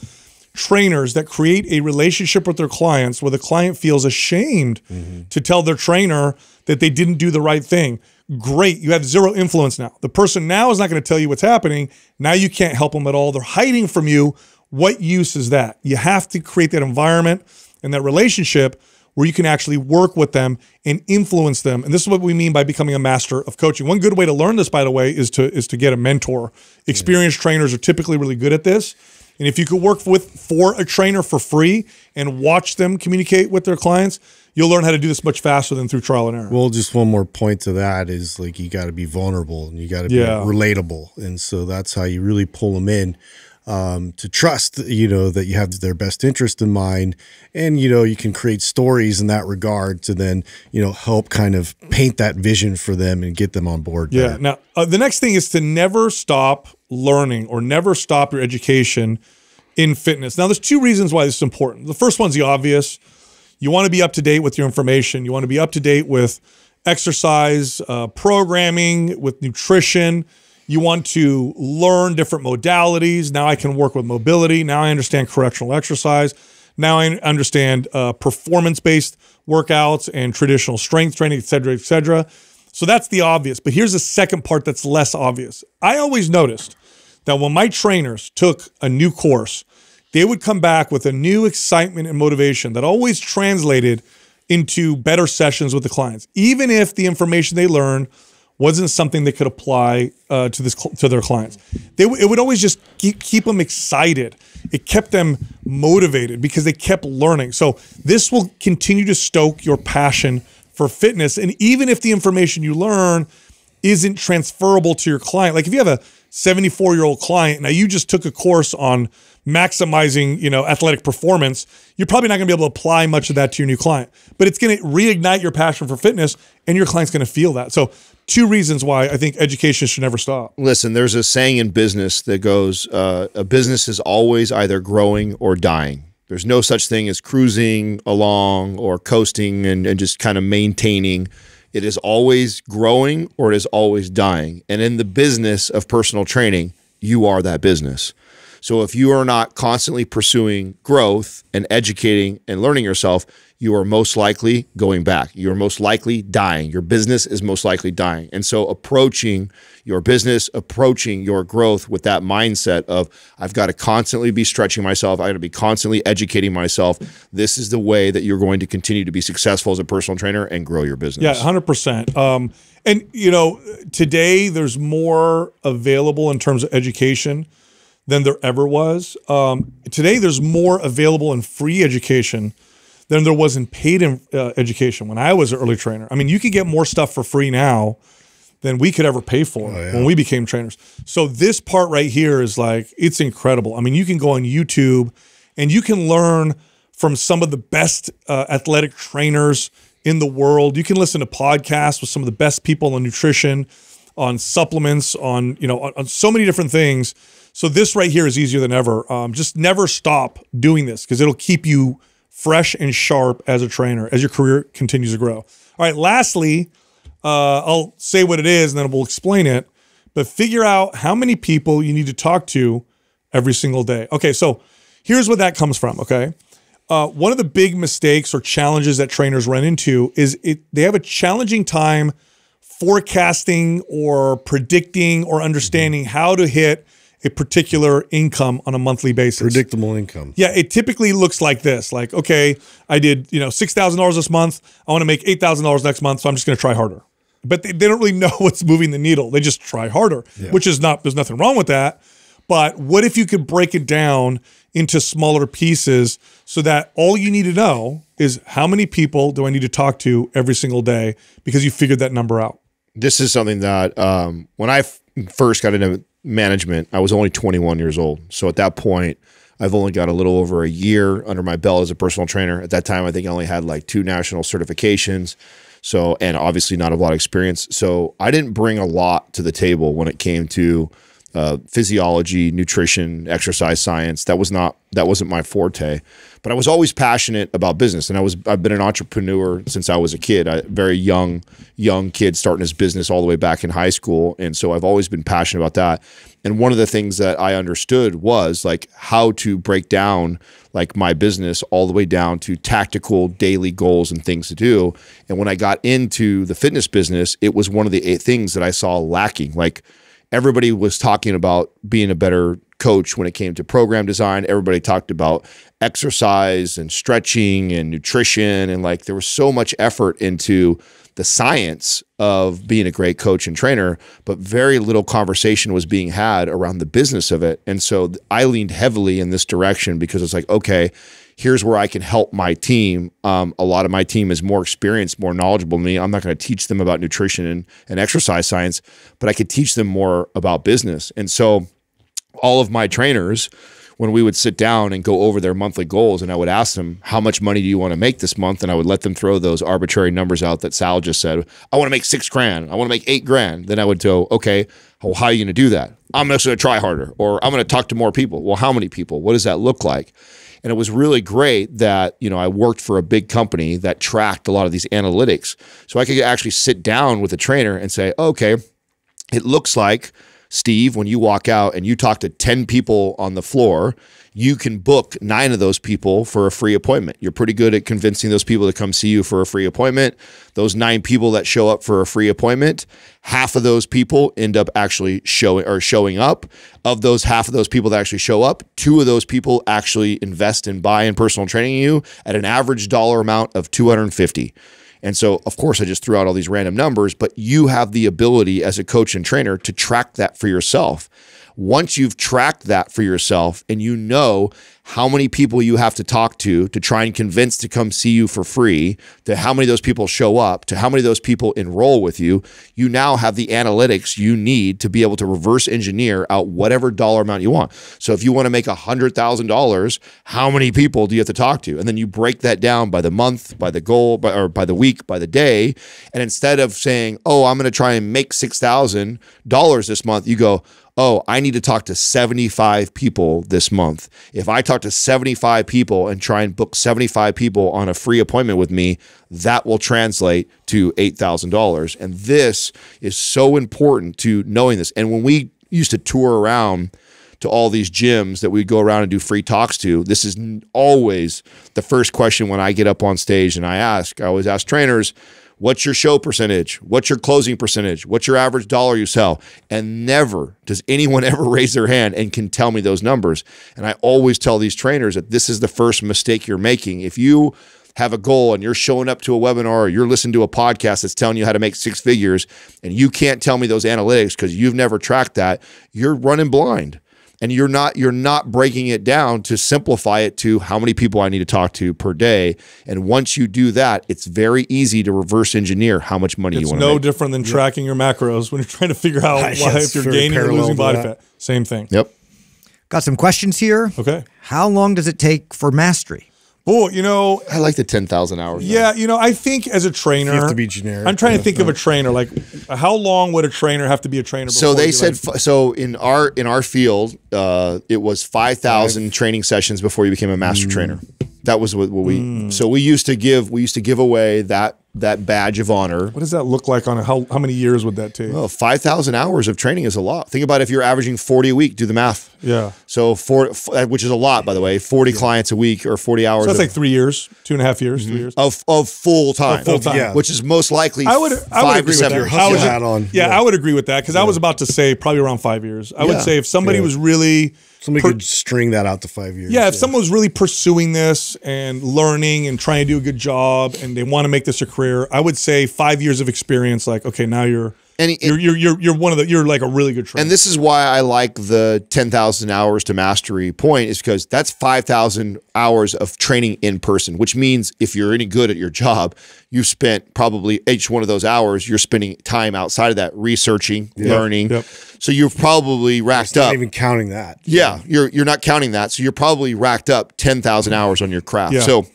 trainers that create a relationship with their clients where the client feels ashamed mm-hmm. to tell their trainer that they didn't do the right thing. Great, you have zero influence now. The person now is not going to tell you what's happening. Now you can't help them at all. They're hiding from you. What use is that? You have to create that environment and that relationship where you can actually work with them and influence them. And this is what we mean by becoming a master of coaching. One good way to learn this, by the way, is to, is to get a mentor. Experienced yeah. trainers are typically really good at this. And if you could work with for a trainer for free and watch them communicate with their clients, you'll learn how to do this much faster than through trial and error. Well, just one more point to that is like you got to be vulnerable and you got to be yeah. relatable. And so that's how you really pull them in um, to trust, you know, that you have their best interest in mind. And, you know, you can create stories in that regard to then, you know, help kind of paint that vision for them and get them on board. Yeah. Better. Now, uh, the next thing is to never stop learning or never stop your education in fitness. Now, there's two reasons why this is important. The first one's the obvious. You want to be up to date with your information. You want to be up to date with exercise, uh, programming, with nutrition. You want to learn different modalities. Now I can work with mobility. Now I understand correctional exercise. Now I understand uh, performance-based workouts and traditional strength training, et cetera, et cetera. So that's the obvious. But here's the second part that's less obvious. I always noticed that when my trainers took a new course, they would come back with a new excitement and motivation that always translated into better sessions with the clients, even if the information they learned wasn't something they could apply uh, to this to their clients. They w it would always just keep, keep them excited. It kept them motivated because they kept learning. So this will continue to stoke your passion for fitness. And even if the information you learn isn't transferable to your client, like if you have a seventy-four-year-old client, now you just took a course on maximizing, you know, athletic performance, you're probably not going to be able to apply much of that to your new client, but it's going to reignite your passion for fitness and your client's going to feel that. So two reasons why I think education should never stop. Listen, there's a saying in business that goes, uh, a business is always either growing or dying. There's no such thing as cruising along or coasting and, and just kind of maintaining. It is always growing or it is always dying. And in the business of personal training, you are that business. So if you are not constantly pursuing growth and educating and learning yourself, you are most likely going back. You're most likely dying. Your business is most likely dying. And so approaching your business, approaching your growth with that mindset of, I've got to constantly be stretching myself. I've got to be constantly educating myself. This is the way that you're going to continue to be successful as a personal trainer and grow your business. Yeah, one hundred percent. Um, and, you know, today there's more available in terms of education than there ever was. Um, today, there's more available in free education than there was in paid in, uh, education when I was an early trainer. I mean, you could get more stuff for free now than we could ever pay for oh, yeah. when we became trainers. So this part right here is like, it's incredible. I mean, you can go on YouTube and you can learn from some of the best uh, athletic trainers in the world. You can listen to podcasts with some of the best people on nutrition, on supplements, on, you know, on, on so many different things. So this right here is easier than ever. Um, just never stop doing this because it'll keep you fresh and sharp as a trainer as your career continues to grow. All right, lastly, uh, I'll say what it is and then we'll explain it, but figure out how many people you need to talk to every single day. Okay, so here's where that comes from, okay? Uh, one of the big mistakes or challenges that trainers run into is it, they have a challenging time forecasting or predicting or understanding how to hit a particular income on a monthly basis. Predictable income. Yeah, it typically looks like this. Like, okay, I did, you know, six thousand dollars this month. I want to make eight thousand dollars next month, so I'm just going to try harder. But they, they don't really know what's moving the needle. They just try harder, yeah. which is not, there's nothing wrong with that. But what if you could break it down into smaller pieces so that all you need to know is how many people do I need to talk to every single day, because you figured that number out? This is something that um, when I first got into management, I was only twenty-one years old. So at that point, I've only got a little over a year under my belt as a personal trainer. At that time, I think I only had like two national certifications. So, and obviously not a lot of experience. So I didn't bring a lot to the table when it came to uh, physiology, nutrition, exercise science. That was not, that wasn't my forte, but I was always passionate about business. And I was, I've been an entrepreneur since I was a kid, a very young, young kid starting his business all the way back in high school. And so I've always been passionate about that. And one of the things that I understood was like how to break down like my business all the way down to tactical daily goals and things to do. And when I got into the fitness business, it was one of the eight things that I saw lacking. Like everybody was talking about being a better coach when it came to program design. Everybody talked about exercise and stretching and nutrition. And like there was so much effort into the science of being a great coach and trainer, but very little conversation was being had around the business of it. And so I leaned heavily in this direction because it's like, okay, here's where I can help my team. Um, a lot of my team is more experienced, more knowledgeable than me. I'm not going to teach them about nutrition and, and exercise science, but I could teach them more about business. And so all of my trainers, when we would sit down and go over their monthly goals, and I would ask them, how much money do you want to make this month? And I would let them throw those arbitrary numbers out that Sal just said. I want to make six grand. I want to make eight grand. Then I would go, okay, well, how are you going to do that? I'm just going to try harder, or I'm going to talk to more people. Well, how many people? What does that look like? And it was really great that, you know, I worked for a big company that tracked a lot of these analytics. So I could actually sit down with a trainer and say, okay, it looks like, Steve, when you walk out and you talk to ten people on the floor, you can book nine of those people for a free appointment. You're pretty good at convincing those people to come see you for a free appointment. Those nine people that show up for a free appointment, half of those people end up actually showing or showing up. Of those half of those people that actually show up, two of those people actually invest and buy in personal training you at an average dollar amount of two hundred fifty dollars. And so, of course, I just threw out all these random numbers, but you have the ability as a coach and trainer to track that for yourself. Once you've tracked that for yourself and you know how many people you have to talk to to try and convince to come see you for free, to how many of those people show up, to how many of those people enroll with you, you now have the analytics you need to be able to reverse engineer out whatever dollar amount you want. So if you want to make one hundred thousand dollars, how many people do you have to talk to? And then you break that down by the month, by the goal, by, or by the week, by the day. And instead of saying, oh, I'm going to try and make six thousand dollars this month, you go, oh, I need to talk to seventy-five people this month. If I talk to seventy-five people and try and book seventy-five people on a free appointment with me, that will translate to eight thousand dollars. And this is so important to knowing this. And when we used to tour around to all these gyms that we go around and do free talks to, this is always the first question when I get up on stage and I ask, I always ask trainers, what's your show percentage? What's your closing percentage? What's your average dollar you sell? And never does anyone ever raise their hand and can tell me those numbers. And I always tell these trainers that this is the first mistake you're making. If you have a goal and you're showing up to a webinar or you're listening to a podcast that's telling you how to make six figures and you can't tell me those analytics because you've never tracked that, you're running blind. And you're not you're not breaking it down to simplify it to how many people I need to talk to per day. And once you do that, it's very easy to reverse engineer how much money it's you want to no make. It's no different than yeah. tracking your macros when you're trying to figure out why, if you're gaining or losing body fat. Same thing. Yep. Got some questions here. Okay. How long does it take for mastery? Oh, you know, I like the ten thousand hours. Yeah, though. You know, I think as a trainer, you have to be generic. I'm trying yeah, to think no. of a trainer. Like, how long would a trainer have to be a trainer? So they said, like, so in our in our field, uh, it was five thousand right. training sessions before you became a master mm. trainer. That was what, what we. Mm. So we used to give we used to give away that that badge of honor. What does that look like on a, how, how many years would that take? Well, five thousand hours of training is a lot. Think about if you're averaging forty a week, do the math. Yeah. So four, which is a lot, by the way, forty yeah. clients a week or forty hours. So that's of, like three years, two and a half years, mm-hmm. three years. Of, of full time, of full time. Yeah. Which is most likely I would, I would agree with your hustle hat on. Yeah, yeah, I would agree with that because yeah. I was about to say probably around five years. I yeah. would say if somebody yeah. was really- Somebody per could string that out to five years. Yeah, if yeah. someone was really pursuing this and learning and trying to do a good job and they want to make this a career, I would say five years of experience, like, okay, now you're- And it, you're, you're you're you're one of the you're like a really good trainer. And this is why I like the ten thousand hours to mastery point, is because that's five thousand hours of training in person, which means if you're any good at your job, you've spent probably each one of those hours. You're spending time outside of that researching, yeah. learning. Yep. So you're probably racked not up. Not even counting that. Yeah, you're you're not counting that. So you're probably racked up ten thousand hours on your craft. Yeah. So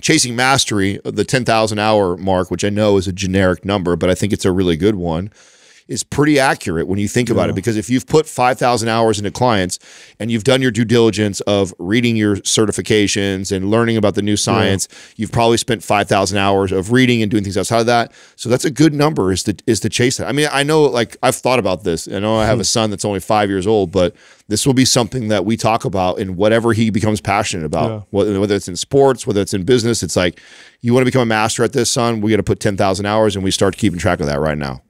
chasing mastery, the ten thousand hour mark, which I know is a generic number, but I think it's a really good one, is pretty accurate when you think yeah. about it. Because if you've put five thousand hours into clients and you've done your due diligence of reading your certifications and learning about the new science, yeah. you've probably spent five thousand hours of reading and doing things outside of that. So that's a good number is to, is to chase that. I mean, I know, like, I've thought about this. I know I have a son that's only five years old, but this will be something that we talk about in whatever he becomes passionate about, yeah. whether, whether it's in sports, whether it's in business. It's like, you want to become a master at this, son? We got to put ten thousand hours, and we start keeping track of that right now.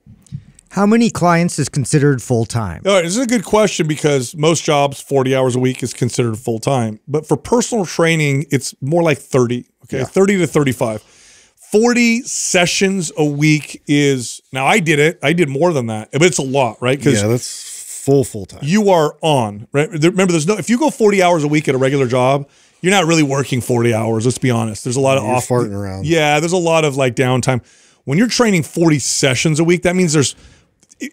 How many clients is considered full-time? All right, this is a good question because most jobs, forty hours a week is considered full-time. But for personal training, it's more like thirty, okay? Yeah. thirty to thirty-five. forty sessions a week is, now I did it. I did more than that, but it's a lot, right? Yeah, that's full full-time. You are on, right? Remember, there's no, if you go forty hours a week at a regular job, you're not really working forty hours, let's be honest. There's a lot of off- farting around. Yeah, there's a lot of like downtime. When you're training forty sessions a week, that means there's,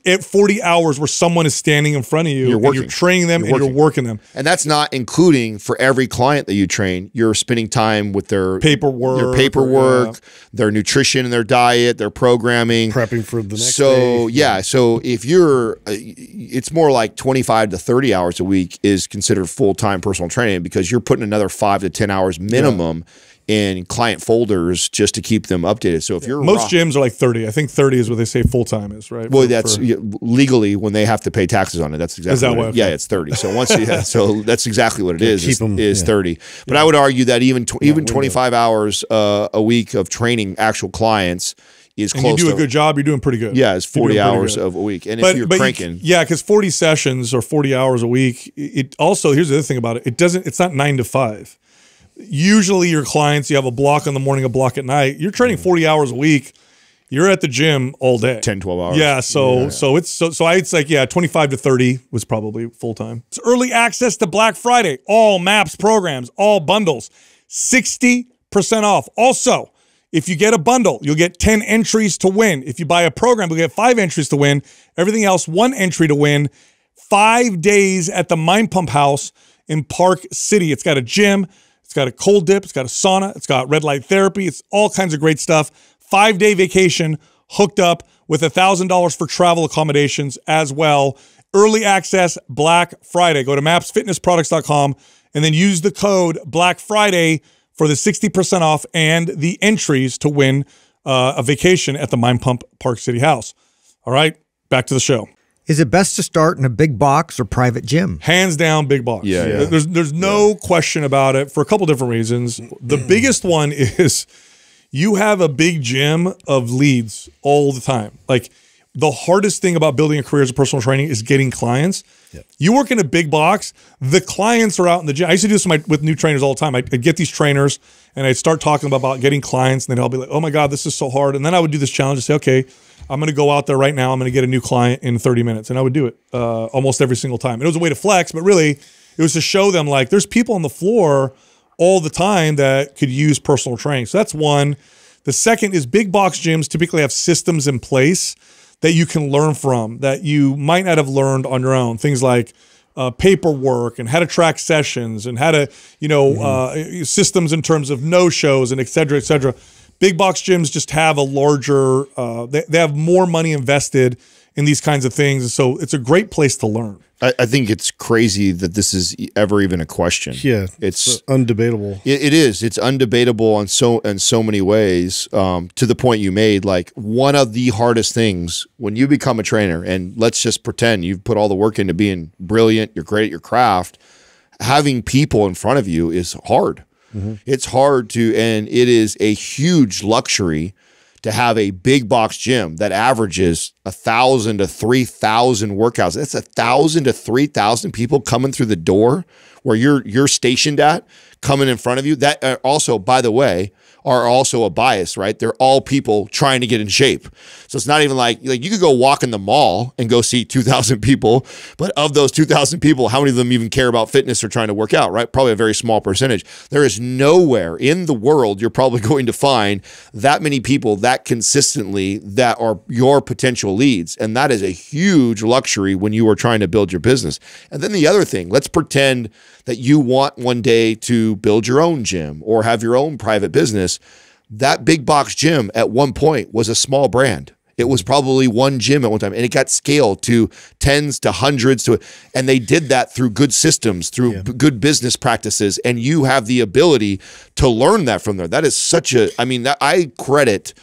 at forty hours where someone is standing in front of you, you're, and you're training them, you're and working. you're working them. And that's not including for every client that you train, you're spending time with their paperwork, their, paperwork, yeah. their nutrition and their diet, their programming. Prepping for the next so, day. So yeah, so if you're, it's more like twenty-five to thirty hours a week is considered full-time personal training because you're putting another five to ten hours minimum yeah. in client folders just to keep them updated. So if you're- Most gyms are like thirty. I think thirty is what they say full-time is, right? Well, for, that's for, yeah, legally when they have to pay taxes on it. That's exactly is that what it, okay. Yeah, it's thirty. So once you, yeah, so that's exactly what it yeah, is, keep is, them, is yeah. thirty. But yeah. I would argue that even tw yeah, even twenty-five go. hours uh, a week of training actual clients is and close to- you do to, a good job, you're doing pretty good. Yeah, it's forty hours good. of a week. And but, if you're but cranking- you, Yeah, because forty sessions or forty hours a week, it also, here's the other thing about it, it doesn't, it's not nine to five. Usually your clients, you have a block in the morning, a block at night. You're training forty hours a week. You're at the gym all day. ten, twelve hours. Yeah, so yeah. so it's so so I it's like yeah, twenty-five to thirty was probably full time. It's early access to Black Friday. All MAPS programs, all bundles, sixty percent off. Also, if you get a bundle, you'll get ten entries to win. If you buy a program, you'll get five entries to win. Everything else, one entry to win. Five days at the Mind Pump House in Park City. It's got a gym. It's got a cold dip. It's got a sauna. It's got red light therapy. It's all kinds of great stuff. Five-day vacation hooked up with one thousand dollars for travel accommodations as well. Early access Black Friday. Go to maps fitness products dot com and then use the code Black Friday for the sixty percent off and the entries to win uh, a vacation at the Mind Pump Park City House. All right, back to the show. Is it best to start in a big box or private gym? Hands down, big box. Yeah, yeah. There's, there's no yeah. question about it for a couple different reasons. The biggest one is you have a big gym of leads all the time. Like the hardest thing about building a career as a personal training is getting clients. Yeah. You work in a big box, the clients are out in the gym. I used to do this with, my, with new trainers all the time. I'd, I'd get these trainers and I'd start talking about, about getting clients and then I'll be like, oh my God, this is so hard. And then I would do this challenge and say, okay, I'm going to go out there right now. I'm going to get a new client in thirty minutes. And I would do it uh, almost every single time. And it was a way to flex, but really it was to show them like there's people on the floor all the time that could use personal training. So that's one. The second is big box gyms typically have systems in place that you can learn from that you might not have learned on your own. Things like uh, paperwork and how to track sessions and how to, you know, mm-hmm. uh, systems in terms of no-shows and et cetera, et cetera. Big box gyms just have a larger, uh, they, they have more money invested in these kinds of things. So it's a great place to learn. I, I think it's crazy that this is ever even a question. Yeah, it's, it's undebatable. It, it is. It's undebatable on so in so many ways. Um, to the point you made, like one of the hardest things when you become a trainer, and let's just pretend you've put all the work into being brilliant, you're great at your craft. Having people in front of you is hard. Mm-hmm. It's hard to, and it is a huge luxury to have a big box gym that averages a thousand to three thousand workouts. That's a thousand to three thousand people coming through the door where you're you're stationed at, coming in front of you. That also, by the way, are also a bias, right? They're all people trying to get in shape. So it's not even like like you could go walk in the mall and go see two thousand people, but of those two thousand people, how many of them even care about fitness or trying to work out, right? Probably a very small percentage. There is nowhere in the world you're probably going to find that many people that consistently that are your potential leads, and that is a huge luxury when you are trying to build your business. And then the other thing, let's pretend that you want one day to build your own gym or have your own private business. That big box gym at one point was a small brand. It was probably one gym at one time, and it got scaled to tens to hundreds to, and they did that through good systems, through yeah. good business practices, and you have the ability to learn that from there. That is such a, I mean, that, I credit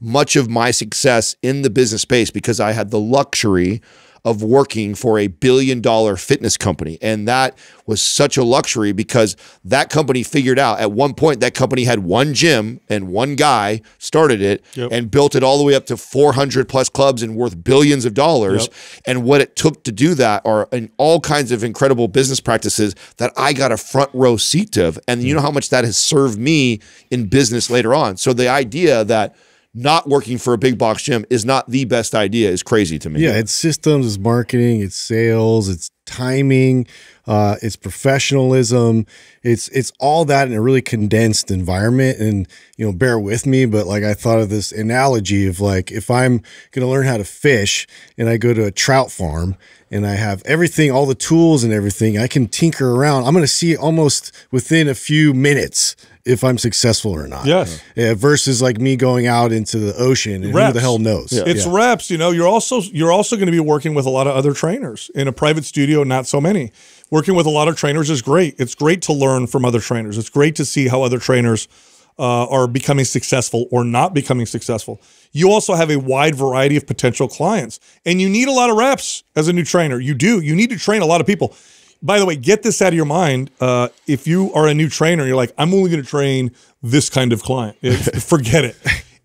much of my success in the business space because I had the luxury of working for a billion dollar fitness company. And that was such a luxury because that company figured out at one point that company had one gym and one guy started it yep. and built it all the way up to four hundred plus clubs and worth billions of dollars. Yep. And what it took to do that are in all kinds of incredible business practices that I got a front row seat of. And you know how much that has served me in business later on. So the idea that not working for a big box gym is not the best idea is crazy to me. Yeah, it's systems, it's marketing, it's sales, it's timing, uh, it's professionalism, it's it's all that in a really condensed environment. And you know, bear with me, but like I thought of this analogy of like if I'm gonna learn how to fish and I go to a trout farm and I have everything, all the tools and everything, I can tinker around. I'm gonna see it almost within a few minutes if I'm successful or not. Yes. Yeah, versus like me going out into the ocean and reps. Who the hell knows? Yeah. It's yeah. reps, you know. You're also you're also going to be working with a lot of other trainers. In a private studio, not so many. Working with a lot of trainers is great. It's great to learn from other trainers. It's great to see how other trainers uh, are becoming successful or not becoming successful. You also have a wide variety of potential clients. And you need a lot of reps as a new trainer. You do. You need to train a lot of people. By the way, get this out of your mind. Uh, if you are a new trainer, you're like, I'm only going to train this kind of client. It, forget it.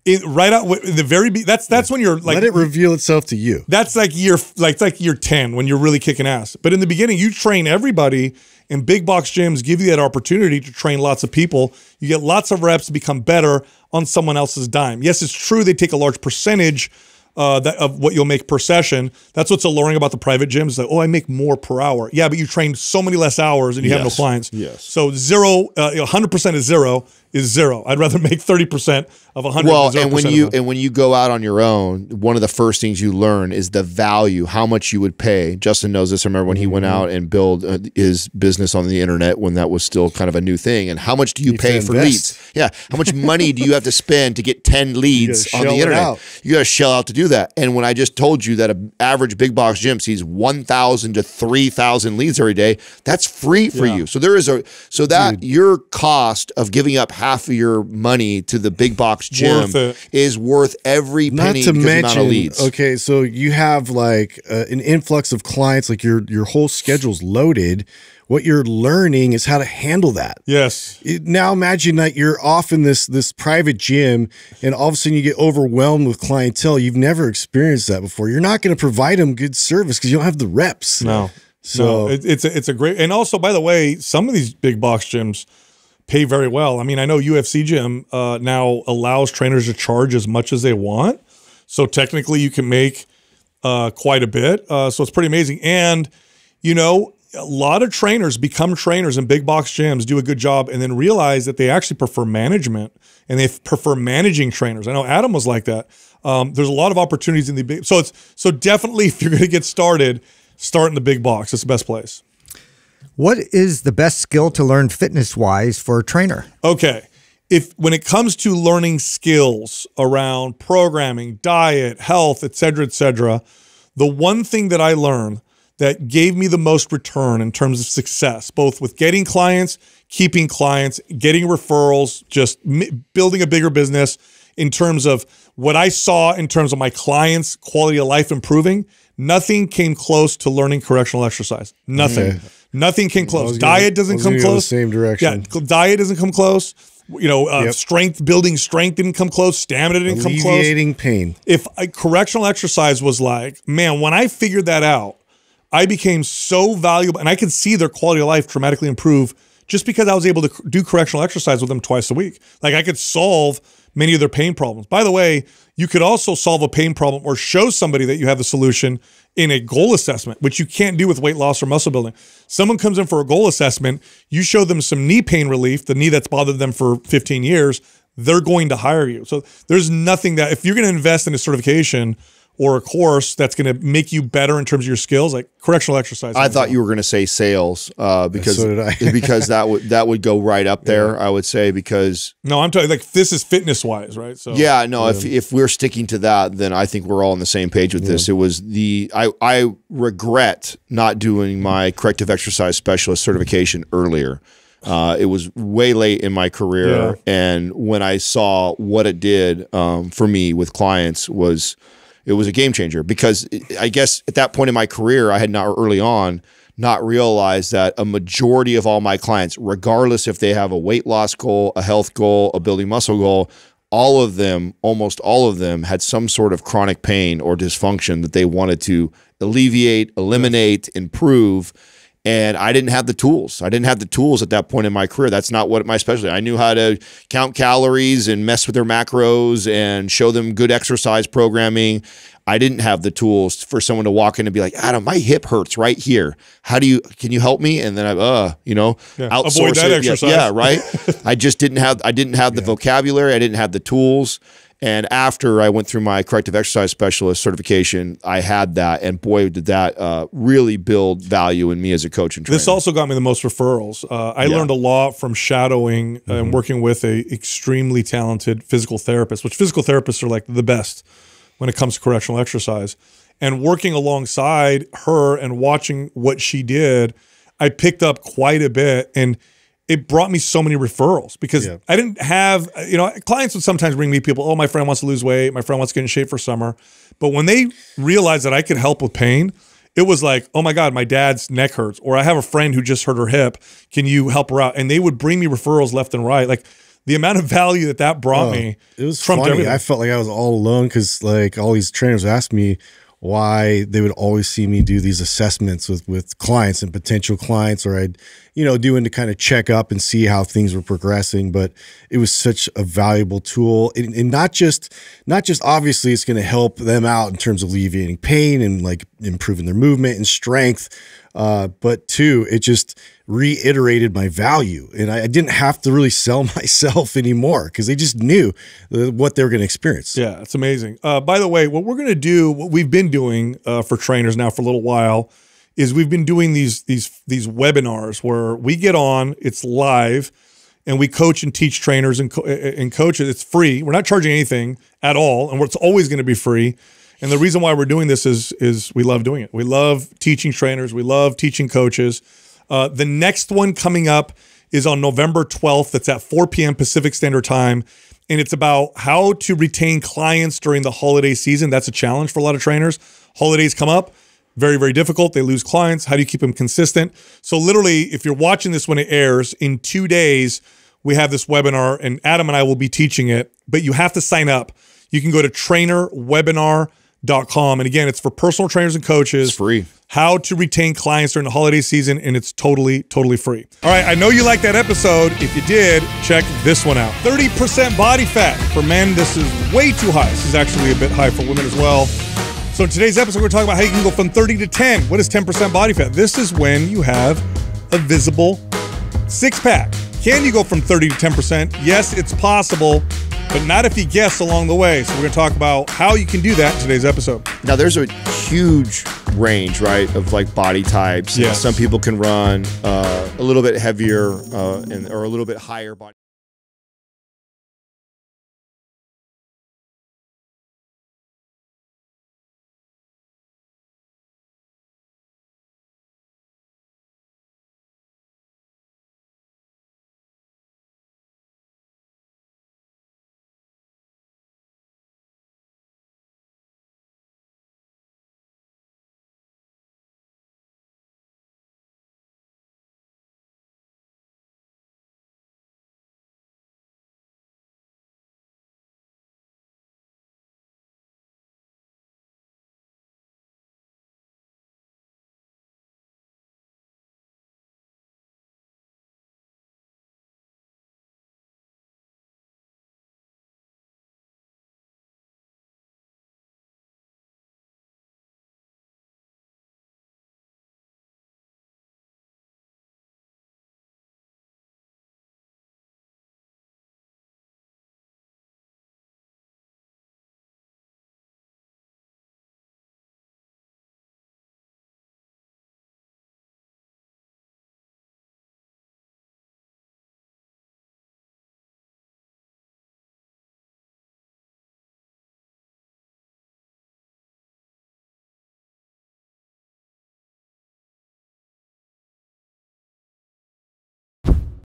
it. Right out the very be that's that's when you're like, let it reveal itself to you. That's like year like it's like year ten when you're really kicking ass. But in the beginning, you train everybody, and big box gyms give you that opportunity to train lots of people. You get lots of reps, become better on someone else's dime. Yes, it's true they take a large percentage. Uh, that, of what you'll make per session. That's what's alluring about the private gyms. Like, oh, I make more per hour. Yeah, but you train so many less hours and you yes. have no clients. Yes. So zero, uh, one hundred percent is zero is zero. I'd rather make thirty percent of one hundred. Well, and when you and when you go out on your own, one of the first things you learn is the value, how much you would pay. Justin knows this. I remember when he went out and built uh, his business on the internet when that was still kind of a new thing. And how much do you, you pay for invest. leads? Yeah. How much money do you have to spend to get ten leads on the internet? Out. You got to shell out to do that. And when I just told you that an average big box gym sees one thousand to three thousand leads every day, that's free for yeah. you. So there is a, so that Dude. your cost of giving up half of your money to the big box gym worth is worth every penny. Not to mention, amount of leads. Okay, so you have like uh, an influx of clients, like your your whole schedule's loaded. What you're learning is how to handle that. Yes. It, now imagine that you're off in this this private gym, and all of a sudden you get overwhelmed with clientele. You've never experienced that before. You're not going to provide them good service because you don't have the reps. No. So no. It, it's a, it's a great. And also, by the way, some of these big box gyms pay very well. I mean, I know U F C gym uh, now allows trainers to charge as much as they want. So technically you can make uh, quite a bit. Uh, so it's pretty amazing. And, you know, a lot of trainers become trainers in big box gyms, do a good job, and then realize that they actually prefer management and they prefer managing trainers. I know Adam was like that. Um, there's a lot of opportunities in the big, so it's, so definitely if you're going to get started, start in the big box. It's the best place. What is the best skill to learn fitness-wise for a trainer? Okay. If when it comes to learning skills around programming, diet, health, et cetera, et cetera, the one thing that I learned that gave me the most return in terms of success, both with getting clients, keeping clients, getting referrals, just building a bigger business in terms of what I saw in terms of my clients' quality of life improving, nothing came close to learning correctional exercise. Nothing. Yeah. Nothing came close. Diet doesn't come close. Same direction. Yeah, diet doesn't come close. You know, uh, yep. strength, building strength didn't come close. Stamina didn't come close. Alleviating pain. If I, correctional exercise was like, man, when I figured that out, I became so valuable, and I could see their quality of life dramatically improve just because I was able to do correctional exercise with them twice a week. Like, I could solve many of their pain problems. By the way, you could also solve a pain problem or show somebody that you have the solution in a goal assessment, which you can't do with weight loss or muscle building. Someone comes in for a goal assessment, you show them some knee pain relief, the knee that's bothered them for fifteen years, they're going to hire you. So there's nothing that, if you're going to invest in a certification or a course that's going to make you better in terms of your skills, like correctional exercise. I thought you were going to say sales, uh, because so did I. because that would that would go right up there. Yeah. I would say because no, I'm talking like this is fitness wise, right? So yeah, no. Yeah. If if we're sticking to that, then I think we're all on the same page with yeah. this. It was the I I regret not doing my corrective exercise specialist certification earlier. Uh, it was way late in my career, yeah. and when I saw what it did um, for me with clients was. It was a game changer because I guess at that point in my career, I had not early on not realized that a majority of all my clients, regardless if they have a weight loss goal, a health goal, a building muscle goal, all of them, almost all of them had some sort of chronic pain or dysfunction that they wanted to alleviate, eliminate, improve. And I didn't have the tools. I didn't have the tools at that point in my career. That's not what my specialty. I knew how to count calories and mess with their macros and show them good exercise programming. I didn't have the tools for someone to walk in and be like, Adam, my hip hurts right here. How do you, can you help me? And then I, uh, you know, yeah. outsource Avoid that it. Exercise. Yeah, yeah, right. I just didn't have, I didn't have the yeah. vocabulary. I didn't have the tools. And after I went through my corrective exercise specialist certification, I had that, and boy, did that uh, really build value in me as a coach and trainer. This also got me the most referrals. Uh, I yeah. learned a lot from shadowing mm-hmm. and working with an extremely talented physical therapist, which physical therapists are like the best when it comes to correctional exercise. And working alongside her and watching what she did, I picked up quite a bit, and it brought me so many referrals because yeah. I didn't have, you know, clients would sometimes bring me people, oh, my friend wants to lose weight, my friend wants to get in shape for summer. But when they realized that I could help with pain, it was like, oh my God, my dad's neck hurts, or I have a friend who just hurt her hip, can you help her out? And they would bring me referrals left and right. Like the amount of value that that brought oh, me. It was funny. Everything. I felt like I was all alone because like all these trainers asked me why they would always see me do these assessments with, with clients and potential clients, or I'd, you know, doing to kind of check up and see how things were progressing. But it was such a valuable tool, and, and not just, not just obviously it's going to help them out in terms of alleviating pain and like improving their movement and strength. Uh, but two, it just reiterated my value, and I, I didn't have to really sell myself anymore because they just knew what they were going to experience. Yeah, it's amazing. Uh, by the way, what we're going to do, what we've been doing uh, for trainers now for a little while, is we've been doing these these these webinars where we get on, it's live, and we coach and teach trainers and co and coaches. It's free. We're not charging anything at all, and it's always going to be free. And the reason why we're doing this is is we love doing it. We love teaching trainers. We love teaching coaches. Uh, the next one coming up is on November twelfth. That's at four P M Pacific Standard Time. And it's about how to retain clients during the holiday season. That's a challenge for a lot of trainers. Holidays come up. Very, very difficult. They lose clients. How do you keep them consistent? So literally, if you're watching this when it airs, in two days, we have this webinar. And Adam and I will be teaching it. But you have to sign up. You can go to trainer webinar dot com. .com. And again, it's for personal trainers and coaches. It's free. How to retain clients during the holiday season, and it's totally, totally free. All right, I know you liked that episode. If you did, check this one out. thirty percent body fat. For men, this is way too high. This is actually a bit high for women as well. So in today's episode, we're talking about how you can go from thirty to ten. What is ten percent body fat? This is when you have a visible six-pack. Can you go from thirty to ten percent? Yes, it's possible. But not if you guess along the way. So we're going to talk about how you can do that in today's episode. Now, there's a huge range, right, of like body types. Yes. Some people can run uh, a little bit heavier uh, and, or a little bit higher body.